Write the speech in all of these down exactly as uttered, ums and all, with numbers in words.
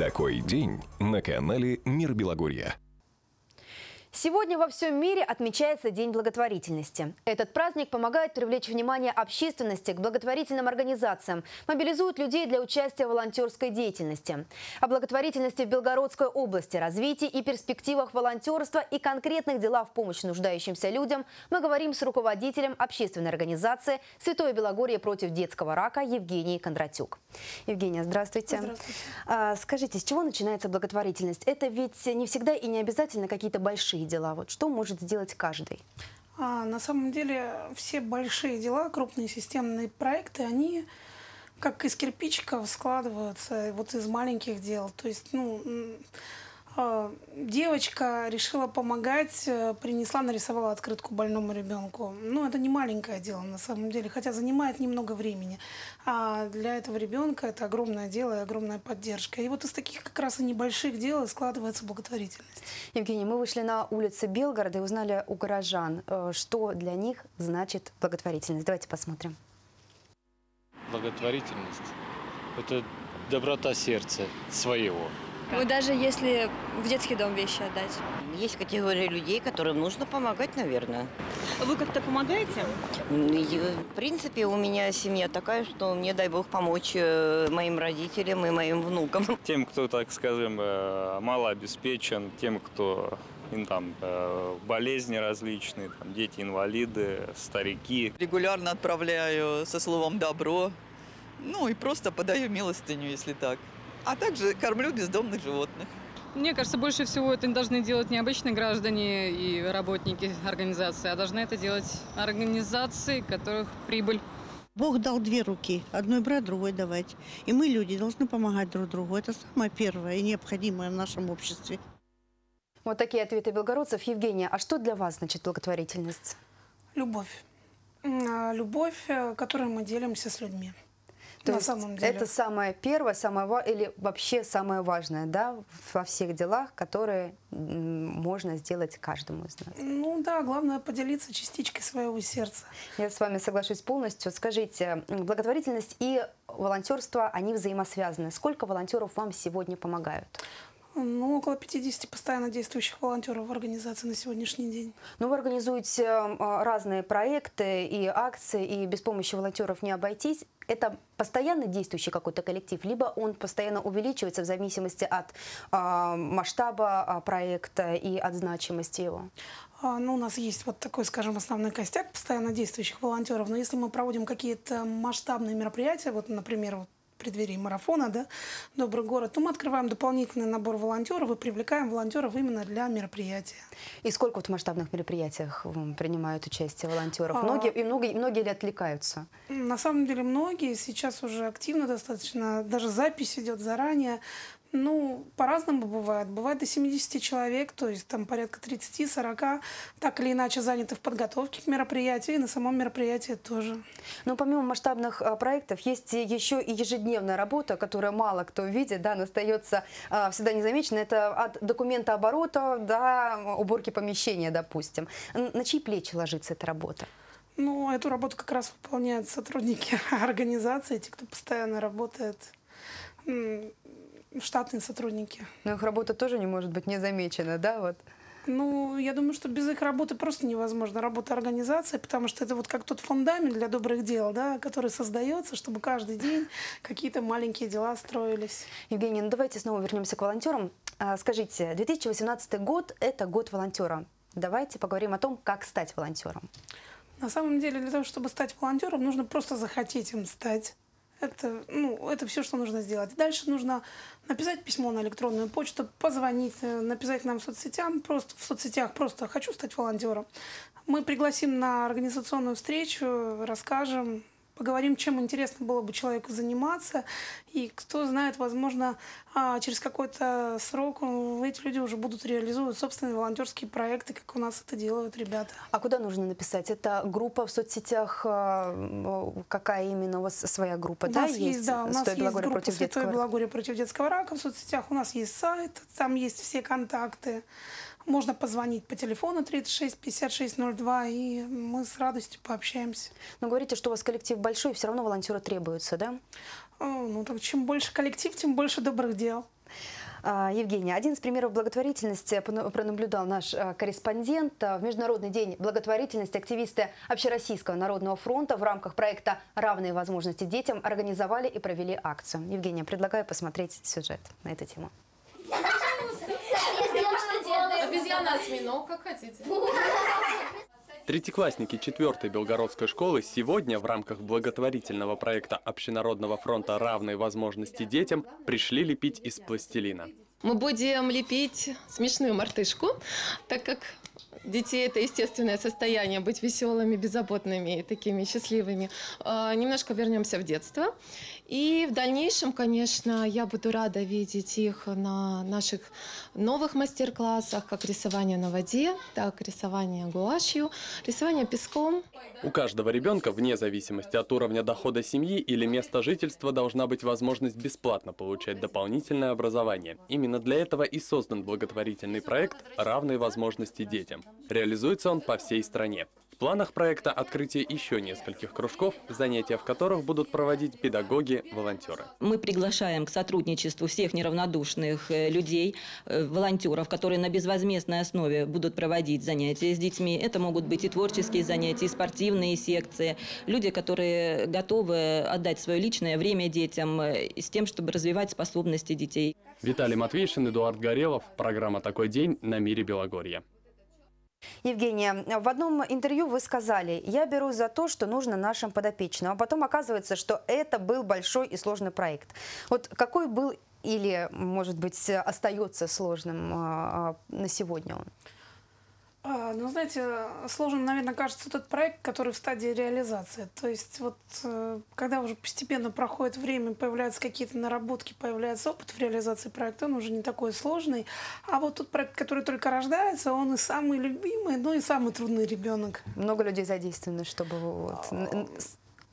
Такой день на канале Мир Белогорья. Сегодня во всем мире отмечается День благотворительности. Этот праздник помогает привлечь внимание общественности к благотворительным организациям, мобилизует людей для участия в волонтерской деятельности. О благотворительности в Белгородской области, развитии и перспективах волонтерства и конкретных делах в помощь нуждающимся людям мы говорим с руководителем общественной организации «Святое Белогорье против детского рака» Евгенией Кондратюк. Евгения, здравствуйте. Здравствуйте. А, скажите, с чего начинается благотворительность? Это ведь не всегда и не обязательно какие-то большие дела. Вот что может сделать каждый? А, на самом деле все большие дела, крупные системные проекты, они как из кирпичиков складываются, вот из маленьких дел. То есть, ну, э, девочка решила помогать, принесла, нарисовала открытку больному ребенку. Ну, это не маленькое дело на самом деле, хотя занимает немного времени. А для этого ребенка это огромное дело и огромная поддержка. И вот из таких как раз и небольших дел складывается благотворительность. Евгений, мы вышли на улицы Белгорода и узнали у горожан, что для них значит благотворительность. Давайте посмотрим. Благотворительность – это доброта сердца своего. Ну, даже если в детский дом вещи отдать. Есть категория людей, которым нужно помогать, наверное. Вы как-то помогаете? В принципе, у меня семья такая, что мне, дай бог, помочь моим родителям и моим внукам. Тем, кто, так скажем, малообеспечен, тем, кто там, болезни различные, там, дети, инвалиды, старики. Регулярно отправляю со словом «добро», ну и просто подаю милостыню, если так. А также кормлю бездомных животных. Мне кажется, больше всего это должны делать не обычные граждане и работники организации, а должны это делать организации, которых прибыль. Бог дал две руки, одной брать, другой давать. И мы, люди, должны помогать друг другу. Это самое первое и необходимое в нашем обществе. Вот такие ответы белгородцев. Евгения, а что для вас значит благотворительность? Любовь. Любовь, которую мы делимся с людьми. То есть это самое первое, самое, или вообще самое важное, да, во всех делах, которые можно сделать каждому из нас. Ну да, главное поделиться частичкой своего сердца. Я с вами соглашусь полностью. Скажите, благотворительность и волонтерство, они взаимосвязаны. Сколько волонтеров вам сегодня помогают? Ну, около пятидесяти постоянно действующих волонтеров в организации на сегодняшний день. Ну, вы организуете разные проекты и акции, и без помощи волонтеров не обойтись. Это постоянно действующий какой-то коллектив, либо он постоянно увеличивается в зависимости от э, масштаба проекта и от значимости его? Ну, у нас есть вот такой, скажем, основной костяк постоянно действующих волонтеров. Но если мы проводим какие-то масштабные мероприятия, вот, например, вот, в преддверии марафона, да, «Добрый город», то мы открываем дополнительный набор волонтеров и привлекаем волонтеров именно для мероприятия. И сколько вот в масштабных мероприятиях принимают участие волонтеров? А... Многие, и многие, многие ли отвлекаются? На самом деле многие. Сейчас уже активно достаточно. Даже запись идет заранее. Ну, по-разному бывает. Бывает до семидесяти человек, то есть там порядка тридцати-сорока, так или иначе заняты в подготовке к мероприятию и на самом мероприятии тоже. Но помимо масштабных а, проектов есть еще и ежедневная работа, которую мало кто видит, да, она остается а, всегда незамеченной. Это от документа оборота до уборки помещения, допустим. На чьи плечи ложится эта работа? Ну, эту работу как раз выполняют сотрудники организации, те, кто постоянно работает. Штатные сотрудники. Но их работа тоже не может быть незамечена, да? Вот. Ну, я думаю, что без их работы просто невозможно. Работа организации, потому что это вот как тот фундамент для добрых дел, да, который создается, чтобы каждый день какие-то маленькие дела строились. Евгения, ну давайте снова вернемся к волонтерам. Скажите, две тысячи восемнадцатый год – это год волонтера. Давайте поговорим о том, как стать волонтером. На самом деле, для того, чтобы стать волонтером, нужно просто захотеть им стать. Это, ну, это все, что нужно сделать. Дальше нужно написать письмо на электронную почту, позвонить, написать нам в соцсетях, просто в соцсетях просто «хочу стать волонтером». Мы пригласим на организационную встречу, расскажем, поговорим, чем интересно было бы человеку заниматься. И кто знает, возможно, через какой-то срок эти люди уже будут реализовывать собственные волонтерские проекты, как у нас это делают ребята. А куда нужно написать? Это группа в соцсетях, какая именно у вас своя группа? У нас да, есть, да, у нас есть группа «Святое Белогорье против детского рака» в соцсетях. У нас есть сайт, там есть все контакты. Можно позвонить по телефону тридцать шесть пятьдесят шесть ноль два, и мы с радостью пообщаемся. Но говорите, что у вас коллектив большой, все равно волонтеры требуются, да? Ну, так чем больше коллектив, тем больше добрых дел. Евгения, один из примеров благотворительности пронаблюдал наш корреспондент. В Международный день благотворительности активисты Общероссийского народного фронта в рамках проекта «Равные возможности детям» организовали и провели акцию. Евгения, предлагаю посмотреть сюжет на эту тему. Обезьяна-осьминог, как хотите. Третьеклассники четвертой Белгородской школы сегодня в рамках благотворительного проекта Общенародного фронта «Равные возможности детям» пришли лепить из пластилина. Мы будем лепить смешную мартышку, так как детей это естественное состояние быть веселыми, беззаботными и такими счастливыми. Немножко вернемся в детство. И в дальнейшем, конечно, я буду рада видеть их на наших новых мастер-классах, как рисование на воде, так рисование гуашью, рисование песком. У каждого ребенка, вне зависимости от уровня дохода семьи или места жительства, должна быть возможность бесплатно получать дополнительное образование. Именно для этого и создан благотворительный проект «Равные возможности детям». Реализуется он по всей стране. В планах проекта открытие еще нескольких кружков, занятия в которых будут проводить педагоги, волонтеры. Мы приглашаем к сотрудничеству всех неравнодушных людей, волонтеров, которые на безвозмездной основе будут проводить занятия с детьми. Это могут быть и творческие занятия, и спортивные секции. Люди, которые готовы отдать свое личное время детям с тем, чтобы развивать способности детей. Виталий Матвейшин, Эдуард Горелов. Программа «Такой день» на «Мире Белогорья». Евгения, в одном интервью вы сказали: «Я берусь за то, что нужно нашим подопечным», а потом оказывается, что это был большой и сложный проект. Вот какой был или, может быть, остается сложным на сегодня он? Ну, знаете, сложным, наверное, кажется тот проект, который в стадии реализации. То есть вот когда уже постепенно проходит время, появляются какие-то наработки, появляется опыт в реализации проекта, он уже не такой сложный. А вот тот проект, который только рождается, он и самый любимый, но и самый трудный ребенок. Много людей задействовано, чтобы вот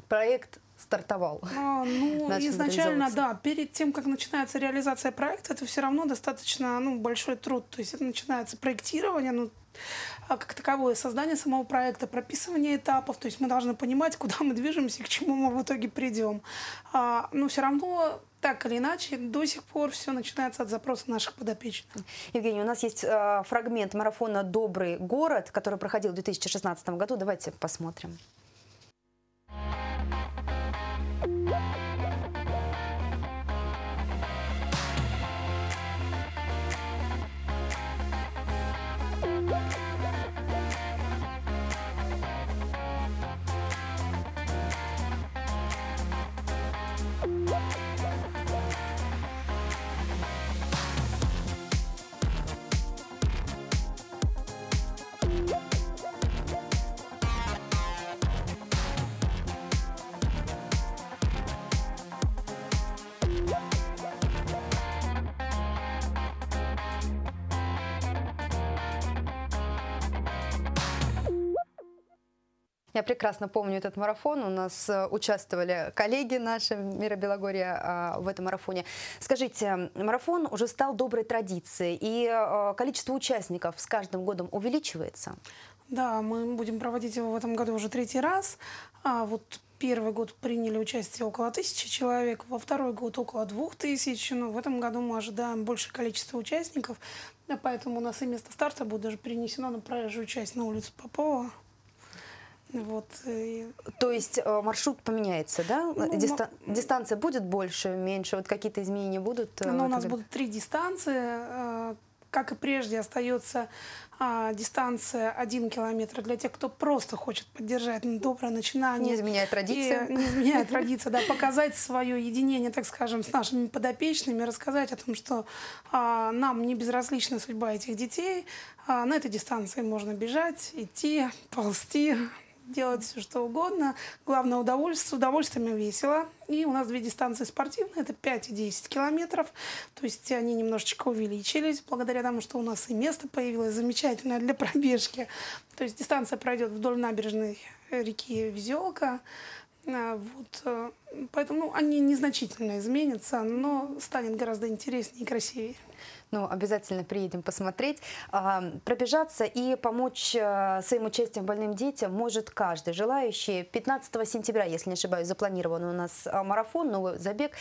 проект стартовал. А, ну, изначально, да. Перед тем, как начинается реализация проекта, это все равно достаточно ну, большой труд. То есть это начинается проектирование, ну, как таковое, создание самого проекта, прописывание этапов. То есть мы должны понимать, куда мы движемся и к чему мы в итоге придем. А, но все равно... Так или иначе, до сих пор все начинается от запроса наших подопечных. Евгения, у нас есть э, фрагмент марафона «Добрый город», который проходил в две тысячи шестнадцатом году. Давайте посмотрим. Я прекрасно помню этот марафон. У нас участвовали коллеги наши «Мира Белогорья» в этом марафоне. Скажите, марафон уже стал доброй традицией, и количество участников с каждым годом увеличивается? Да, мы будем проводить его в этом году уже третий раз. А вот первый год приняли участие около тысячи человек, во второй год около двух тысяч. Но в этом году мы ожидаем большее количество участников, поэтому у нас и место старта будет даже перенесено на проезжую часть на улицу Попова. Вот. То есть маршрут поменяется, да? Ну, Диста... мы... Дистанция будет больше, меньше? Вот какие-то изменения будут? Ну, у нас будут три дистанции. Как и прежде, остается дистанция один километр для тех, кто просто хочет поддержать доброе начинание. Не изменяя традицию. Не изменяя традицию, да. Показать свое единение, так скажем, с нашими подопечными, рассказать о том, что а, нам не безразлична судьба этих детей. А, на этой дистанции можно бежать, идти, ползти, делать все, что угодно. Главное, удовольствие, с удовольствием и весело. И у нас две дистанции спортивные, это пять и десять километров. То есть они немножечко увеличились, благодаря тому, что у нас и место появилось замечательное для пробежки. То есть дистанция пройдет вдоль набережной реки Визелка. Вот. Поэтому ну, они незначительно изменятся, но станет гораздо интереснее и красивее. Ну, обязательно приедем посмотреть. Пробежаться и помочь своим участием больным детям может каждый желающий. пятнадцатого сентября, если не ошибаюсь, запланирован у нас марафон, новый забег.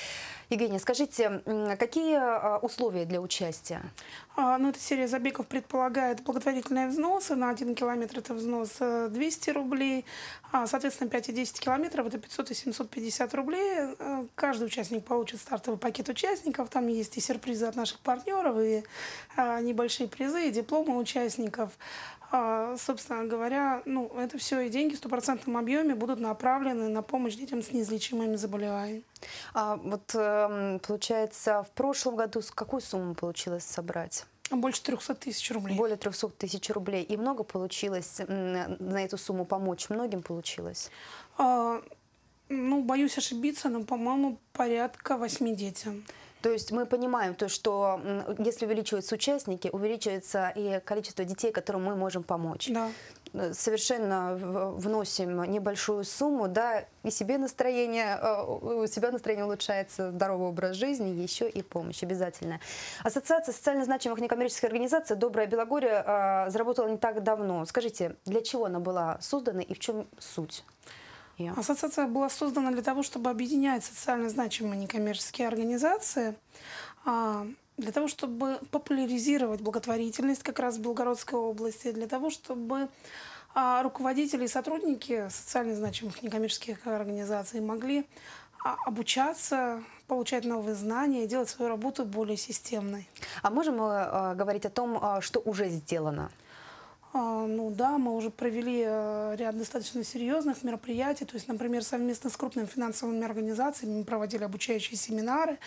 Евгения, скажите, какие условия для участия? Ну, эта серия забегов предполагает благотворительные взносы. На один километр это взнос двести рублей, соответственно, пять и десять километров это пятьсот и семьсот пятьдесят рублей. Каждый участник получит стартовый пакет участников. Там есть и сюрпризы от наших партнеров, и небольшие призы, и дипломы участников. Собственно говоря, ну, это все и деньги в стопроцентном объеме будут направлены на помощь детям с неизлечимыми заболеваниями. А вот получается, в прошлом году какую сумму получилось собрать? Больше трёхсот тысяч рублей. Более трёхсот тысяч рублей. И много получилось на эту сумму помочь? Многим получилось? А, ну, боюсь ошибиться, но, по-моему, порядка восьми детям. То есть мы понимаем, то, что если увеличиваются участники, увеличивается и количество детей, которым мы можем помочь. Да. Совершенно вносим небольшую сумму, да, и себе настроение, у себя настроение улучшается, здоровый образ жизни, еще и помощь обязательно. Ассоциация социально значимых некоммерческих организаций «Доброе Белогорье» заработала не так давно. Скажите, для чего она была создана и в чем суть? Yeah. Ассоциация была создана для того, чтобы объединять социально значимые некоммерческие организации, для того, чтобы популяризировать благотворительность как раз в Белгородской области, для того, чтобы руководители и сотрудники социально значимых некоммерческих организаций могли обучаться, получать новые знания и делать свою работу более системной. А можем мы говорить о том, что уже сделано? Ну да, мы уже провели ряд достаточно серьезных мероприятий. То есть, например, совместно с крупными финансовыми организациями мы проводили обучающие семинары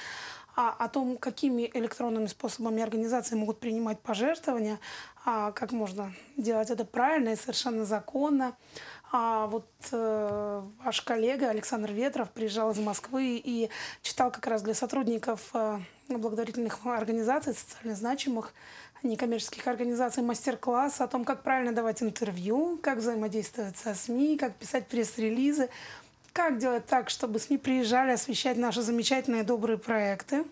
о том, какими электронными способами организации могут принимать пожертвования, как можно делать это правильно и совершенно законно. А вот э, ваш коллега Александр Ветров приезжал из Москвы и читал как раз для сотрудников э, благотворительных организаций, социально значимых некоммерческих организаций мастер-класс о том, как правильно давать интервью, как взаимодействовать со СМИ, как писать пресс-релизы, как делать так, чтобы СМИ приезжали освещать наши замечательные добрые проекты.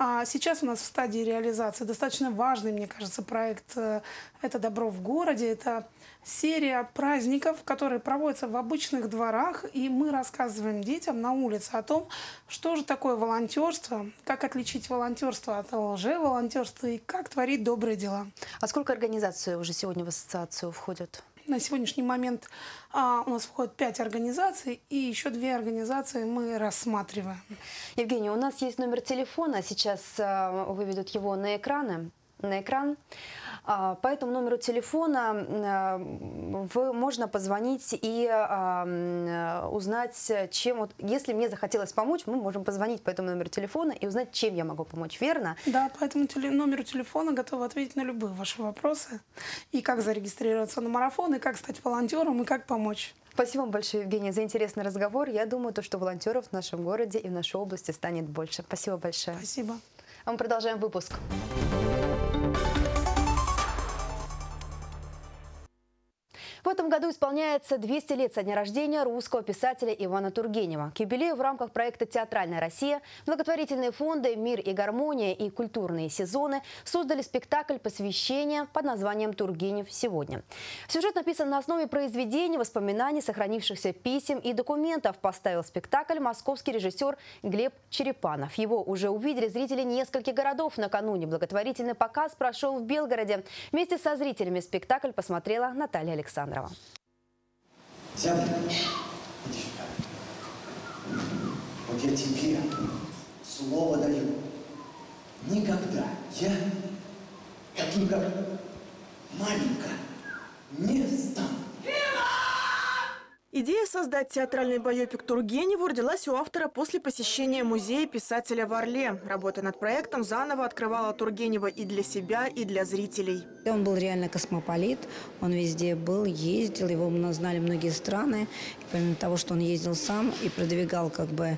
А сейчас у нас в стадии реализации достаточно важный, мне кажется, проект «Это добро в городе». Это серия праздников, которые проводятся в обычных дворах, и мы рассказываем детям на улице о том, что же такое волонтерство, как отличить волонтерство от лже-волонтерства и как творить добрые дела. А сколько организаций уже сегодня в ассоциацию входят? На сегодняшний момент а, у нас входит пять организаций, и еще две организации мы рассматриваем. Евгения, у нас есть номер телефона, сейчас а, выведут его на экраны. На экран. По этому номеру телефона вы, можно позвонить и узнать, чем... Вот, если мне захотелось помочь, мы можем позвонить по этому номеру телефона и узнать, чем я могу помочь, верно? Да, по этому теле, номеру телефона готова ответить на любые ваши вопросы. И как зарегистрироваться на марафон, и как стать волонтером, и как помочь. Спасибо вам большое, Евгения, за интересный разговор. Я думаю, то, что волонтеров в нашем городе и в нашей области станет больше. Спасибо большое. Спасибо. А мы продолжаем выпуск. В этом году исполняется двести лет со дня рождения русского писателя Ивана Тургенева. К юбилею в рамках проекта «Театральная Россия» благотворительные фонды «Мир и гармония» и «Культурные сезоны» создали спектакль посвящения под названием «Тургенев сегодня». Сюжет написан на основе произведений, воспоминаний, сохранившихся писем и документов. Поставил спектакль московский режиссер Глеб Черепанов. Его уже увидели зрители нескольких городов. Накануне благотворительный показ прошел в Белгороде. Вместе со зрителями спектакль посмотрела Наталья Александрова. Сядь. Иди сюда. Вот я тебе слово даю. Никогда я таким, как маленько, не стану. Идея создать театральный байопик Тургеневу родилась у автора после посещения музея писателя в Орле. Работа над проектом заново открывала Тургенева и для себя, и для зрителей. Он был реально космополит, он везде был, ездил, его знали многие страны. И помимо того, что он ездил сам и продвигал как бы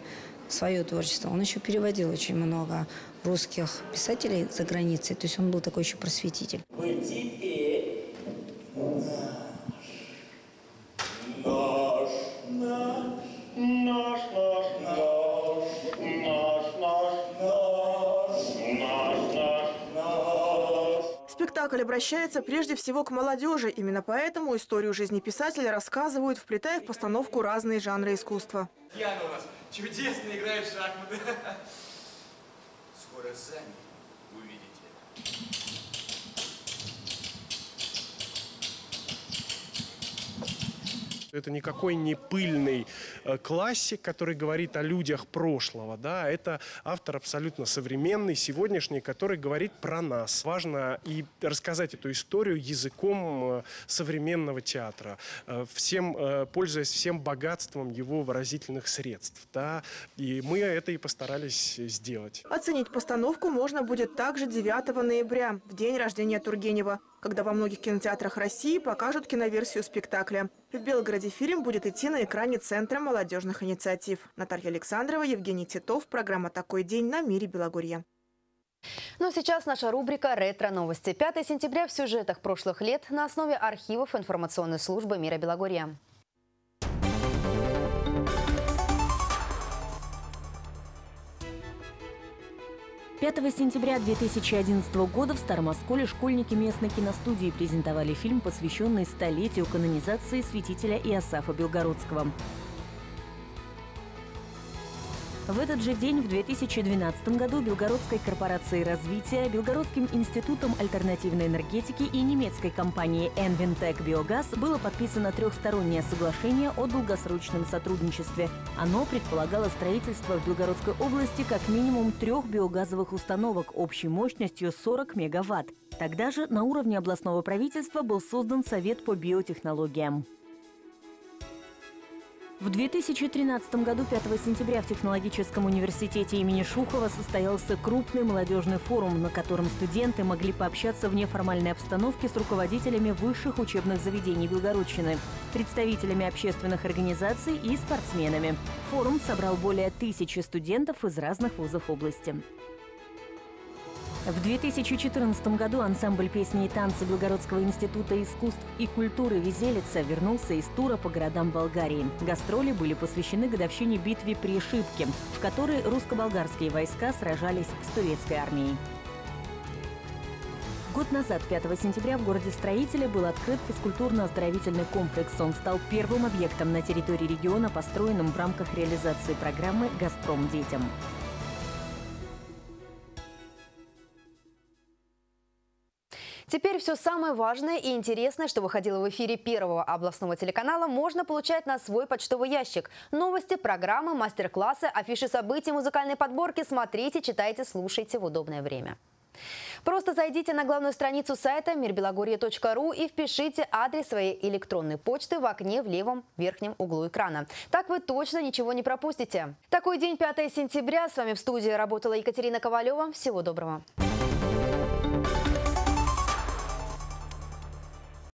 свое творчество, он еще переводил очень много русских писателей за границей. То есть он был такой еще просветитель. Мы теперь... Наш, наш, наш, наш. спектакль обращается прежде всего к молодежи. Именно поэтому историю жизни писателя рассказывают, вплетая в постановку разные жанры искусства. Яна у нас чудесно играет в шахматы. Скоро сами увидите. Это никакой не пыльный классик, который говорит о людях прошлого. Да? Это автор абсолютно современный, сегодняшний, который говорит про нас. Важно и рассказать эту историю языком современного театра, всем, пользуясь всем богатством его выразительных средств. Да? И мы это и постарались сделать. Оценить постановку можно будет также девятого ноября, в день рождения Тургенева, когда во многих кинотеатрах России покажут киноверсию спектакля. В Белгороде фильм будет идти на экране Центра молодежных инициатив. Наталья Александрова, Евгений Титов. Программа «Такой день» на Мире Белогорья. Ну, сейчас наша рубрика «Ретро-новости». пятое сентября в сюжетах прошлых лет на основе архивов информационной службы Мира Белогорья. пятого сентября две тысячи одиннадцатого года в Старом Осколе школьники местной киностудии презентовали фильм, посвященный столетию канонизации святителя Иосафа Белгородского. В этот же день, в две тысячи двенадцатом году, Белгородской корпорацией развития, Белгородским институтом альтернативной энергетики и немецкой компанией Энвинтек Биогаз было подписано трехстороннее соглашение о долгосрочном сотрудничестве. Оно предполагало строительство в Белгородской области как минимум трех биогазовых установок общей мощностью сорок мегаватт. Тогда же на уровне областного правительства был создан Совет по биотехнологиям. В две тысячи тринадцатом году, пятого сентября, в Технологическом университете имени Шухова состоялся крупный молодежный форум, на котором студенты могли пообщаться в неформальной обстановке с руководителями высших учебных заведений Белгородщины, представителями общественных организаций и спортсменами. Форум собрал более тысячи студентов из разных вузов области. В две тысячи четырнадцатом году ансамбль песни и танца Белгородского института искусств и культуры «Визелица» вернулся из тура по городам Болгарии. Гастроли были посвящены годовщине битвы при Шипке, в которой русско-болгарские войска сражались с турецкой армией. Год назад, пятого сентября, в городе Строителе был открыт физкультурно-оздоровительный комплекс. Он стал первым объектом на территории региона, построенным в рамках реализации программы «Газпром детям». Теперь все самое важное и интересное, что выходило в эфире первого областного телеканала, можно получать на свой почтовый ящик. Новости, программы, мастер-классы, афиши событий, музыкальные подборки. Смотрите, читайте, слушайте в удобное время. Просто зайдите на главную страницу сайта мир белогорье точка ру и впишите адрес своей электронной почты в окне в левом верхнем углу экрана. Так вы точно ничего не пропустите. Такой день, пятое сентября. С вами в студии работала Екатерина Ковалева. Всего доброго.